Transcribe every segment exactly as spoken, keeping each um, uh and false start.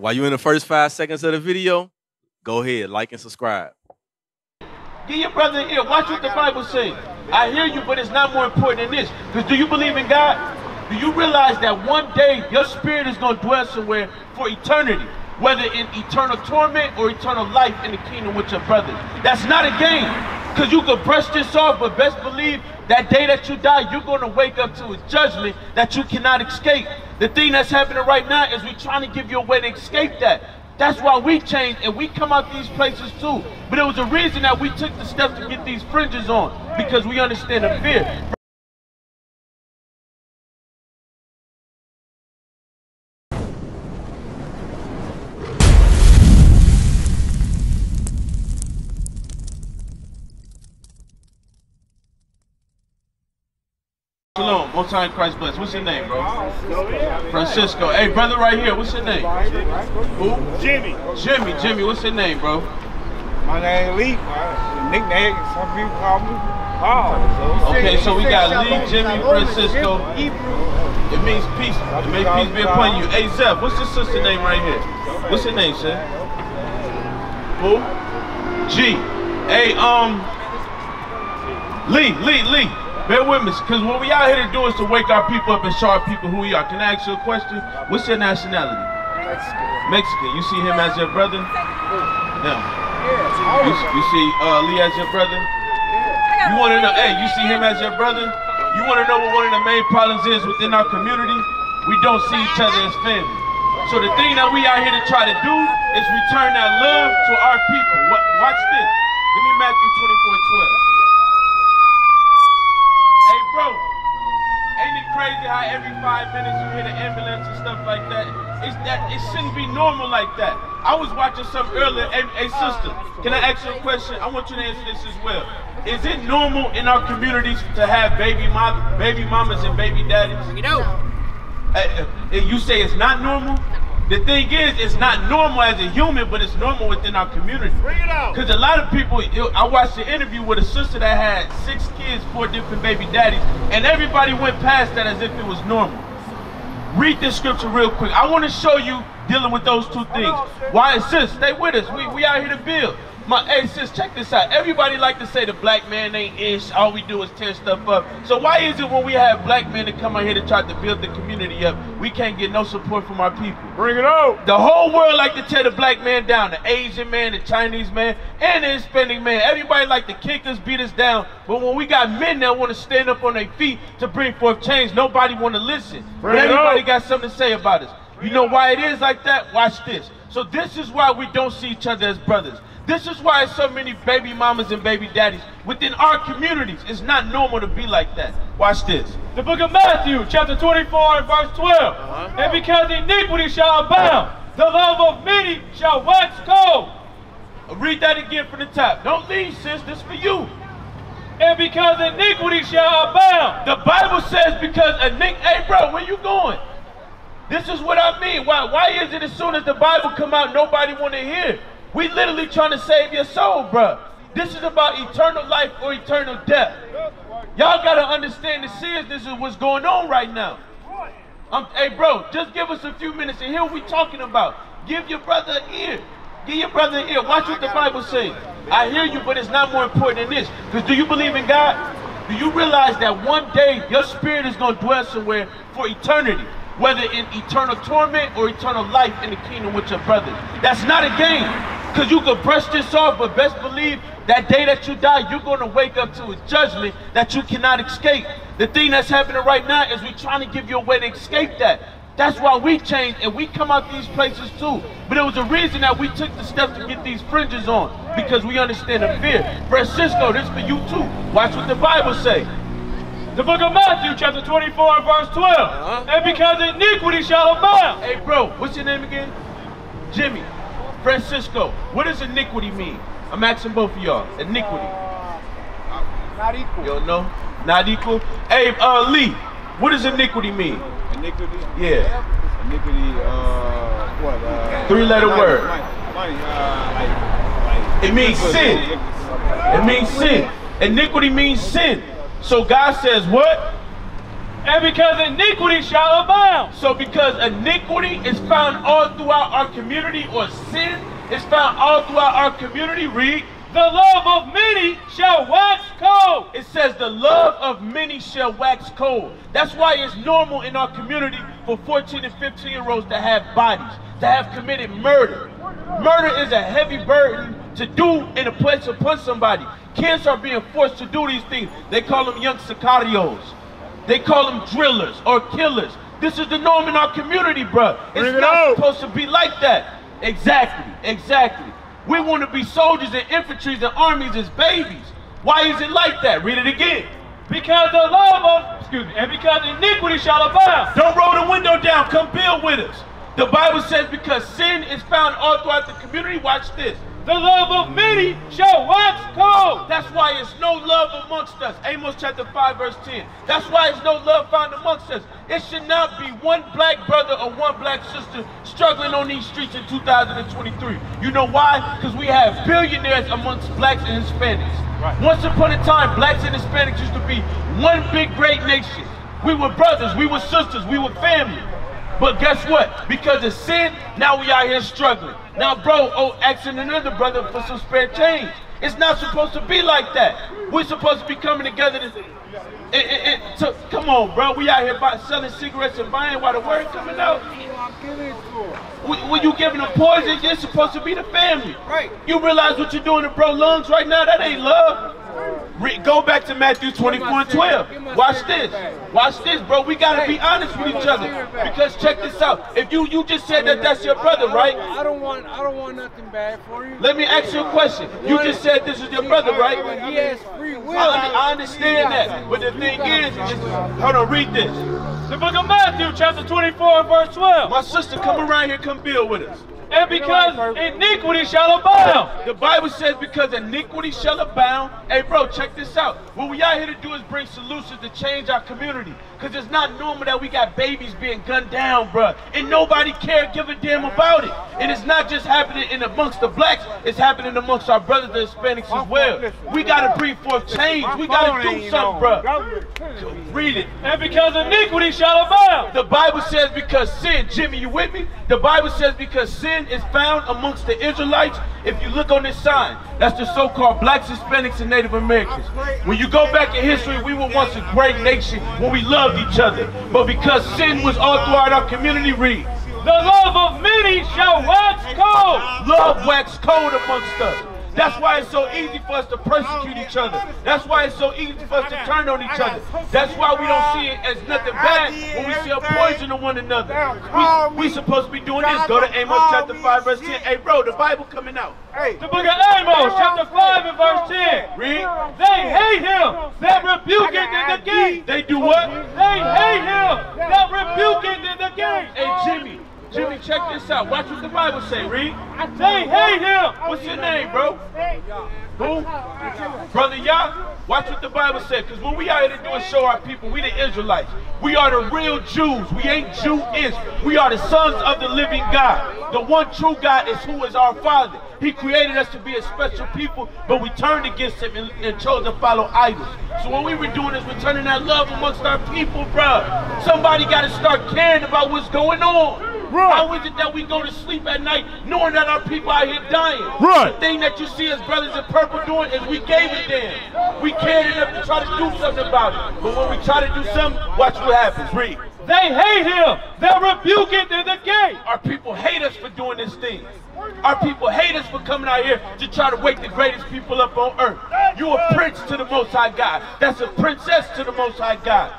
While you're in the first five seconds of the video, go ahead, like and subscribe. Get your brother in here. Watch what the Bible says. I hear you, but it's not more important than this. Because do you believe in God? Do you realize that one day your spirit is going to dwell somewhere for eternity? Whether in eternal torment or eternal life in the kingdom with your brothers. That's not a game. Because you could brush this off, but best believe that day that you die, you're going to wake up to a judgment that you cannot escape. The thing that's happening right now is we're trying to give you a way to escape that. That's why we change and we come out these places too. But it was a reason that we took the steps to get these fringes on, because we understand the fear. Shalom, most high Christ bless. What's your name, bro? Francisco. Hey, brother right here, what's your name? Who? Jimmy. Jimmy, Jimmy, what's your name, bro? My name is Lee. Nickname, some people call me Paul. Okay, so we got Lee, Jimmy, Francisco. It means peace. It may peace be upon you. Hey, Zeph, what's your sister's name right here? What's her name, sir? Who? G. Hey, um, Lee, Lee, Lee. Bear with me, because what we out here to do is to wake our people up and show our people who we are. Can I ask you a question? What's your nationality? Mexican. Mexican. You see him as your brother? No. You, you see uh, Lee as your brother? You want to know, hey, you see him as your brother? You want to know what one of the main problems is within our community? We don't see each other as family. So the thing that we out here to try to do is return that love to our people. Watch this. Give me Matthew twenty-four twelve. Crazy how every five minutes you hear the ambulance and stuff like that. It's that it shouldn't be normal like that. I was watching something earlier. Hey, hey sister, can I ask you a question? I want you to answer this as well. Is it normal in our communities to have baby mom, baby mamas and baby daddies? You know. Uh, you say it's not normal? The thing is, it's not normal as a human, but it's normal within our community. Bring it out. Because a lot of people, I watched an interview with a sister that had six kids, four different baby daddies, and everybody went past that as if it was normal. Read this scripture real quick. I want to show you dealing with those two things. Why, sis, stay with us. We, we out here to build. My, hey, sis, check this out. Everybody like to say the black man ain't ish. All we do is tear stuff up. So why is it when we have black men that come out here to try to build the community up, we can't get no support from our people? Bring it out. The whole world like to tear the black man down. The Asian man, the Chinese man, and the Hispanic man. Everybody like to kick us, beat us down. But when we got men that want to stand up on their feet to bring forth change, nobody want to listen. Bring but everybody got something to say about us. You know why it is like that? Watch this. So this is why we don't see each other as brothers. This is why so many baby mamas and baby daddies within our communities. It's not normal to be like that. Watch this. The book of Matthew, chapter twenty-four and verse twelve. Uh-huh. And because iniquity shall abound, the love of many shall wax cold. I'll read that again from the top. Don't leave, sis. This is for you. And because iniquity shall abound. The Bible says because iniquity. Hey, bro, where you going? This is what I mean. Why, why is it as soon as the Bible come out, nobody want to hear it? We literally trying to save your soul, bro. This is about eternal life or eternal death. Y'all got to understand the seriousness of what's going on right now. Um, hey, bro, just give us a few minutes and hear what we talking about. Give your brother an ear. Give your brother an ear. Watch what the Bible says. I hear you, but it's not more important than this. Because do you believe in God? Do you realize that one day your spirit is going to dwell somewhere for eternity? Whether in eternal torment or eternal life in the kingdom with your brothers. That's not a game. Because you could brush this off, but best believe that day that you die, you're going to wake up to a judgment that you cannot escape. The thing that's happening right now is we're trying to give you a way to escape that. That's why we change and we come out these places too. But it was a reason that we took the steps to get these fringes on, because we understand the fear. Francisco, this is for you too. Watch what the Bible says. The book of Matthew, chapter twenty-four, verse twelve. Uh-huh. And because iniquity shall abound. Hey, bro, what's your name again? Jimmy. Francisco, what does iniquity mean? I'm asking both of y'all. Iniquity. Uh, not equal. You don't know? Not equal? Hey, uh, Lee, what does iniquity mean? Iniquity? Yeah. Iniquity, uh, what? Uh, Three-letter word. Mine, mine, uh, like, like, it means sin. It means sin. Iniquity means sin. So God says what? And because iniquity shall abound. So because iniquity is found all throughout our community, or sin is found all throughout our community, read, the love of many shall wax cold. It says the love of many shall wax cold. That's why it's normal in our community for fourteen and fifteen year olds to have bodies, to have committed murder. Murder is a heavy burden to do in a place upon somebody. Kids are being forced to do these things. They call them young sicarios. They call them drillers or killers. This is the norm in our community, bro. It's not supposed to be like that. Exactly, exactly. We want to be soldiers and infantries and armies as babies. Why is it like that? Read it again. Because the love of, excuse me, and because iniquity shall abound. Don't roll the window down. Come build with us. The Bible says because sin is found all throughout the community, watch this. The love of many shall wax cold. That's why it's no love amongst us. Amos chapter five verse ten. That's why it's no love found amongst us. It should not be one black brother or one black sister struggling on these streets in two thousand twenty-three. You know why? Because we have billionaires amongst blacks and Hispanics. Right. Once upon a time, blacks and Hispanics used to be one big great nation. We were brothers, we were sisters, we were family. But guess what? Because of sin, now we out here struggling. Now, bro, oh, asking another brother for some spare change. It's not supposed to be like that. We're supposed to be coming together to, it, it, it, to come on, bro. We out here buy, selling cigarettes and buying while the word coming out. When you giving them poison, you're supposed to be the family. Right. You realize what you're doing to bro lungs right now? That ain't love. Go back to Matthew twenty-four and twelve. Watch this. Watch this, bro. We got to be honest with each other. Because check this out. If you, you just said that that's your brother, right? I don't want I don't want nothing bad for you. Let me ask you a question. You just said this is your brother, right? He has free will. I understand that. But the thing is, hold on, read this. The book of Matthew, chapter twenty-four and verse twelve. My sister, come around here, come build with us. And because iniquity shall abound. The Bible says because iniquity shall abound. Hey, bro, check this out. What we out here to do is bring solutions to change our community. Because it's not normal that we got babies being gunned down, bro. And nobody care, give a damn about it. And it's not just happening in amongst the blacks. It's happening amongst our brothers, the Hispanics as well. We got to bring forth change. We got to do something, bro. Read it. And because iniquity shall abound. The Bible says because sin. Jimmy, you with me? The Bible says because sin is found amongst the Israelites. If you look on this sign, that's the so-called blacks, Hispanics, and Native Americans. When you go back in history, we were once a great nation when we loved each other. But because sin was all throughout our community, read. The love of many shall wax cold. Love wax cold amongst us. That's why it's so easy for us to persecute each other. That's why it's so easy for us to turn on each other. That's why we don't see it as nothing bad when we see a poison to one another. We, we supposed to be doing this. Go to Amos chapter five verse ten. Hey, bro, the Bible coming out. The book of Amos chapter five and verse ten. Read. They hate him that rebuketh in the gate. They do what? They hate him that rebuketh in the gate. Hey, Jimmy. Jimmy, check this out. Watch what the Bible say. Read. They hate him. What's your name, bro? Who? Brother Yah? Watch what the Bible said. Because when we out here to do is show our people, we the Israelites. We are the real Jews. We ain't Jew-ish. We are the sons of the living God. The one true God is who is our Father. He created us to be a special people, but we turned against him and, and chose to follow idols. So what we were doing is we're turning that love amongst our people, bro. Somebody got to start caring about what's going on. Right. How is it that we go to sleep at night knowing that our people out here dying? Right. The thing that you see as brothers in purple doing is we gave a damn. We cared enough to try to do something about it. But when we try to do something, watch what happens. Read. They hate him. They're rebuking in the gate. Our people hate us for doing this thing. Our people hate us for coming out here to try to wake the greatest people up on earth. You a prince to the Most High God. That's a princess to the Most High God.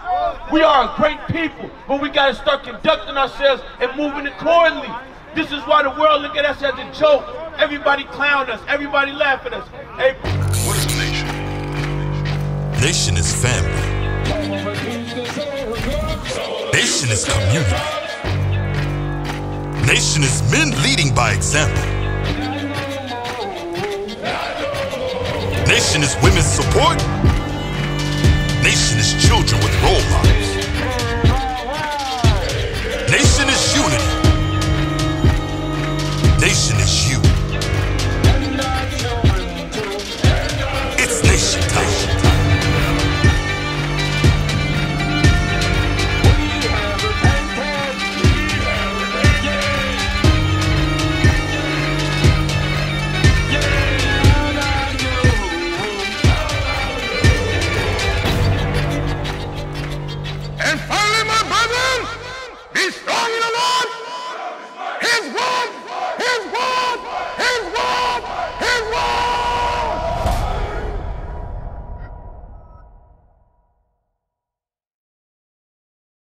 We are a great people, but we got to start conducting ourselves and moving accordingly. This is why the world look at us as a joke. Everybody clown us. Everybody laugh at us. Hey. What is nation? Nation is family. Nation is community. Nation is men leading by example. Nation is women's support. Nation is children with role models. Nation is unity. Nation is